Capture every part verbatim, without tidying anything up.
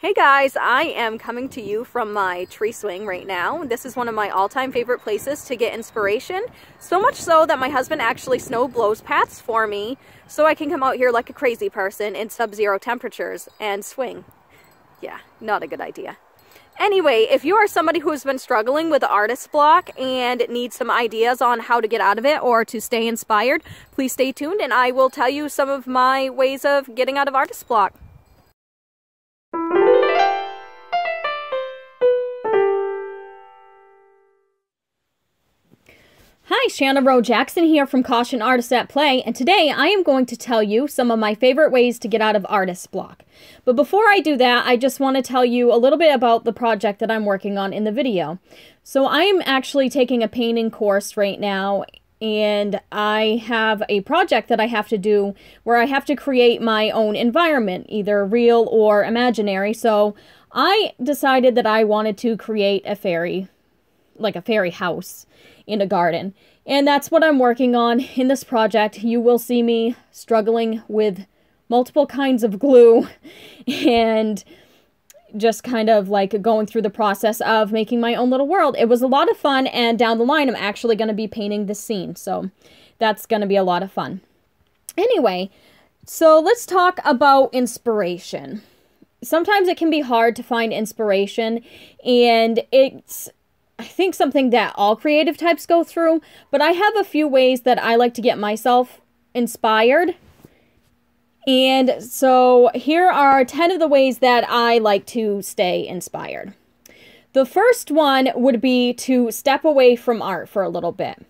Hey guys, I am coming to you from my tree swing right now. This is one of my all-time favorite places to get inspiration. So much so that my husband actually snow blows paths for me so I can come out here like a crazy person in sub-zero temperatures and swing. Yeah, not a good idea. Anyway, if you are somebody who's been struggling with artist block and needs some ideas on how to get out of it or to stay inspired, please stay tuned and I will tell you some of my ways of getting out of artist block. Hi, Shanna Rowe Jackson here from Caution: Artist at Play, and today I am going to tell you some of my favorite ways to get out of artist block. But before I do that, I just want to tell you a little bit about the project that I'm working on in the video. So I am actually taking a painting course right now, and I have a project that I have to do where I have to create my own environment, either real or imaginary. So I decided that I wanted to create a fairy, like a fairy house in a garden. And that's what I'm working on in this project. You will see me struggling with multiple kinds of glue and just kind of like going through the process of making my own little world. It was a lot of fun, and down the line I'm actually going to be painting the scene. So that's going to be a lot of fun. Anyway, so let's talk about inspiration. Sometimes it can be hard to find inspiration, and it's I think something that all creative types go through, but I have a few ways that I like to get myself inspired. And so here are ten of the ways that I like to stay inspired. The first one would be to step away from art for a little bit.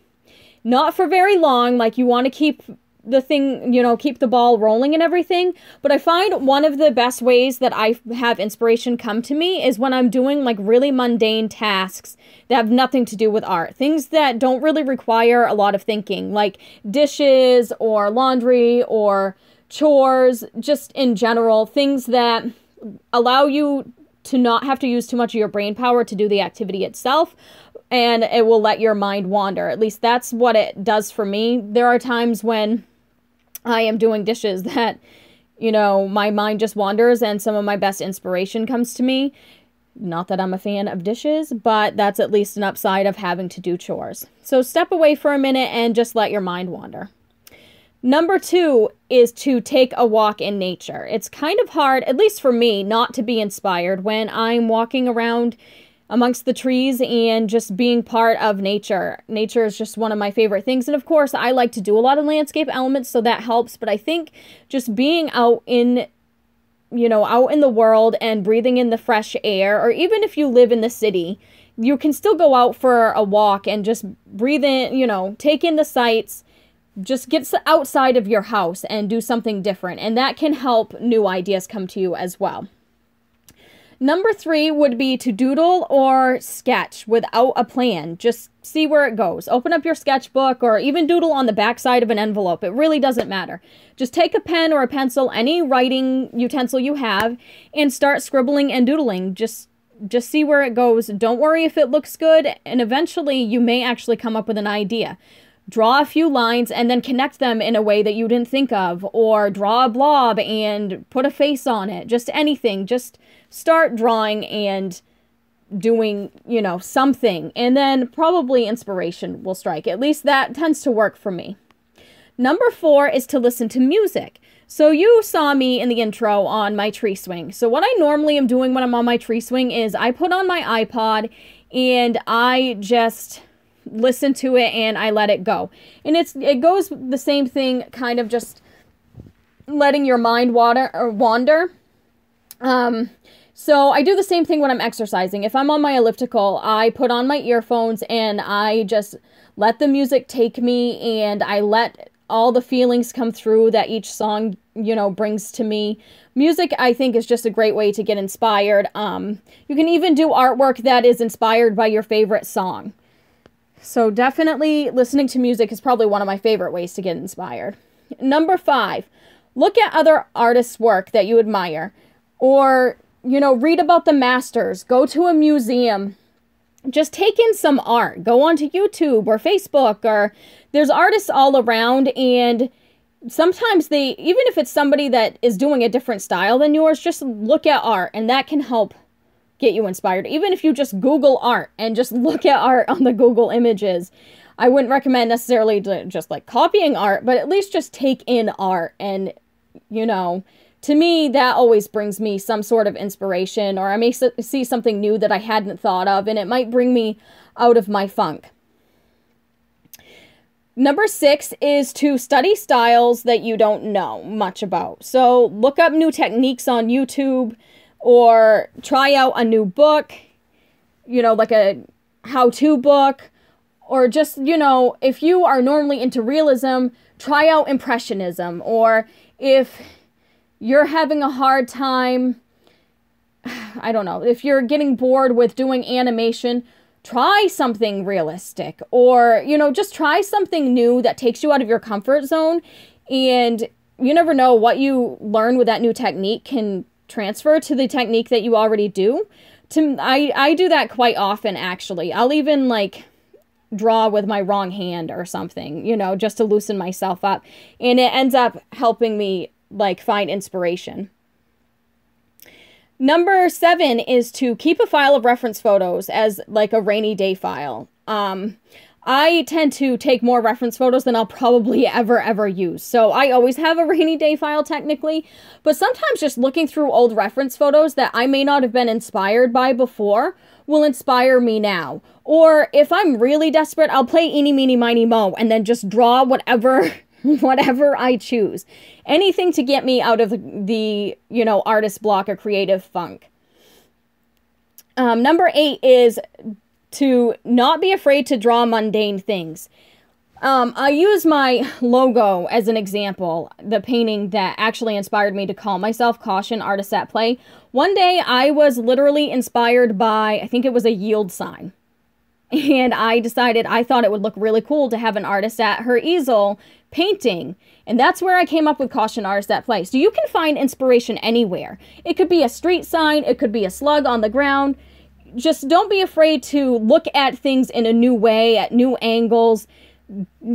Not for very long, like you want to keep the thing, you know, keep the ball rolling and everything. But I find one of the best ways that I have inspiration come to me is when I'm doing like really mundane tasks that have nothing to do with art. Things that don't really require a lot of thinking, like dishes or laundry or chores, just in general, things that allow you to not have to use too much of your brain power to do the activity itself. And it will let your mind wander. At least that's what it does for me. There are times when I am doing dishes that, you know, my mind just wanders and some of my best inspiration comes to me. Not that I'm a fan of dishes, but that's at least an upside of having to do chores. So step away for a minute and just let your mind wander. Number two is to take a walk in nature. It's kind of hard, at least for me, not to be inspired when I'm walking around amongst the trees and just being part of nature. Nature is just one of my favorite things. And of course, I like to do a lot of landscape elements, so that helps. But I think just being out in, you know, out in the world and breathing in the fresh air, or even if you live in the city, you can still go out for a walk and just breathe in, you know, take in the sights, just get outside of your house and do something different. And that can help new ideas come to you as well. Number three would be to doodle or sketch without a plan. Just see where it goes. Open up your sketchbook or even doodle on the backside of an envelope. It really doesn't matter. Just take a pen or a pencil, any writing utensil you have, and start scribbling and doodling. Just, just see where it goes. Don't worry if it looks good, and eventually you may actually come up with an idea. Draw a few lines and then connect them in a way that you didn't think of, or draw a blob and put a face on it. Just anything. Just start drawing and doing, you know, something, and then probably inspiration will strike. At least that tends to work for me. Number four is to listen to music. So you saw me in the intro on my tree swing. So what I normally am doing when I'm on my tree swing is I put on my iPod and I just listen to it and I let it go. And it's it goes the same thing, kind of just letting your mind water or wander. Um, so I do the same thing when I'm exercising. If I'm on my elliptical, I put on my earphones and I just let the music take me, and I let all the feelings come through that each song, you know, brings to me. Music, I think, is just a great way to get inspired. Um, you can even do artwork that is inspired by your favorite song. So definitely listening to music is probably one of my favorite ways to get inspired. Number five, look at other artists' work that you admire, or, you know, read about the masters, go to a museum, just take in some art, go onto YouTube or Facebook, or there's artists all around, and sometimes they, even if it's somebody that is doing a different style than yours, just look at art and that can help get you inspired. Even if you just Google art and just look at art on the Google images, I wouldn't recommend necessarily to just like copying art, but at least just take in art. And, you know, to me, that always brings me some sort of inspiration, or I may see something new that I hadn't thought of, and it might bring me out of my funk. Number six is to study styles that you don't know much about. So look up new techniques on YouTube or try out a new book, you know, like a how-to book, or just, you know, if you are normally into realism, try out impressionism. Or if you're having a hard time, I don't know, if you're getting bored with doing animation, try something realistic, or, you know, just try something new that takes you out of your comfort zone. And you never know what you learn with that new technique can transfer to the technique that you already do. To, I, I do that quite often, actually. I'll even, like, draw with my wrong hand or something, you know, just to loosen myself up. And it ends up helping me, like, find inspiration. Number seven is to keep a file of reference photos as like a rainy day file. Um, I tend to take more reference photos than I'll probably ever, ever use. So I always have a rainy day file technically, but sometimes just looking through old reference photos that I may not have been inspired by before will inspire me now. Or if I'm really desperate, I'll play Eeny, Meeny, Miny, Moe and then just draw whatever... whatever I choose. Anything to get me out of the, the you know, artist block or creative funk. Um, number eight is to not be afraid to draw mundane things. Um, I use my logo as an example, the painting that actually inspired me to call myself Caution: Artist at Play. One day I was literally inspired by, I think it was a yield sign. And I decided I thought it would look really cool to have an artist at her easel painting. And that's where I came up with Caution: Artist at Play. So you can find inspiration anywhere. It could be a street sign. It could be a slug on the ground. Just don't be afraid to look at things in a new way, at new angles.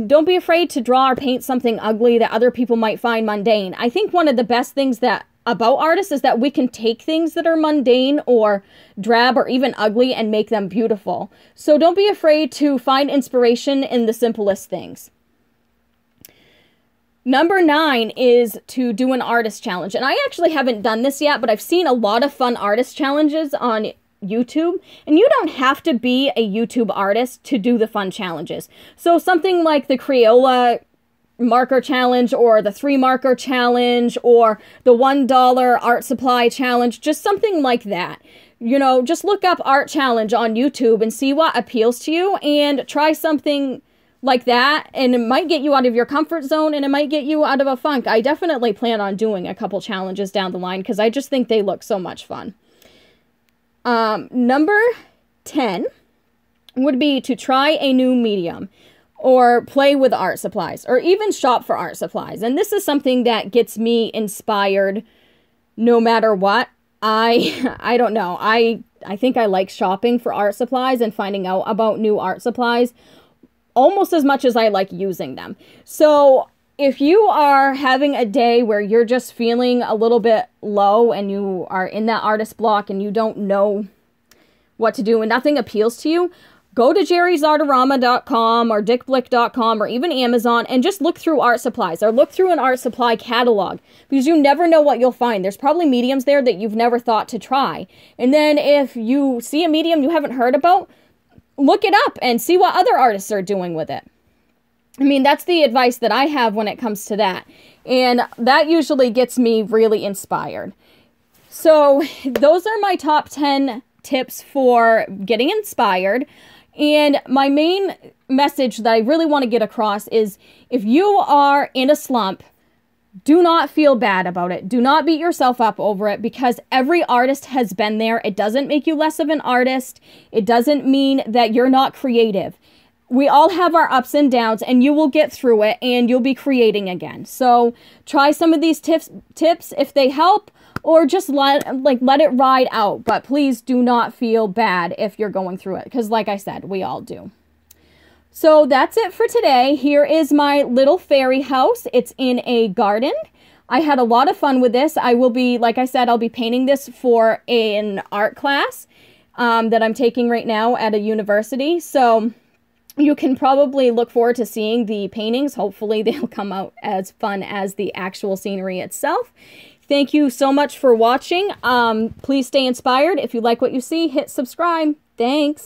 Don't be afraid to draw or paint something ugly that other people might find mundane. I think one of the best things that about artists is that we can take things that are mundane or drab or even ugly and make them beautiful. So don't be afraid to find inspiration in the simplest things. Number nine is to do an artist challenge. And I actually haven't done this yet, but I've seen a lot of fun artist challenges on YouTube. And you don't have to be a YouTube artist to do the fun challenges. So something like the Crayola marker challenge, or the three marker challenge, or the one dollar art supply challenge, just something like that. You know, just look up art challenge on YouTube and see what appeals to you and try something like that, and it might get you out of your comfort zone and it might get you out of a funk. I definitely plan on doing a couple challenges down the line because I just think they look so much fun. Um, number ten would be to try a new medium, or play with art supplies, or even shop for art supplies. And this is something that gets me inspired no matter what. I I don't know. I, I think I like shopping for art supplies and finding out about new art supplies almost as much as I like using them. So if you are having a day where you're just feeling a little bit low and you are in that artist block and you don't know what to do and nothing appeals to you, go to jerry's artorama dot com or dick blick dot com or even Amazon and just look through art supplies, or look through an art supply catalog, because you never know what you'll find. There's probably mediums there that you've never thought to try. And then if you see a medium you haven't heard about, look it up and see what other artists are doing with it. I mean, that's the advice that I have when it comes to that. And that usually gets me really inspired. So those are my top ten tips for getting inspired. And my main message that I really want to get across is, if you are in a slump, do not feel bad about it. Do not beat yourself up over it, because every artist has been there. It doesn't make you less of an artist. It doesn't mean that you're not creative. We all have our ups and downs, and you will get through it and you'll be creating again. So try some of these tips, tips if they help, or just let, like, let it ride out. But please do not feel bad if you're going through it, because like I said, we all do. So that's it for today. Here is my little fairy house. It's in a garden. I had a lot of fun with this. I will be, like I said, I'll be painting this for an art class um, that I'm taking right now at a university. So you can probably look forward to seeing the paintings. Hopefully they'll come out as fun as the actual scenery itself. Thank you so much for watching. Um, please stay inspired. If you like what you see, hit subscribe. Thanks.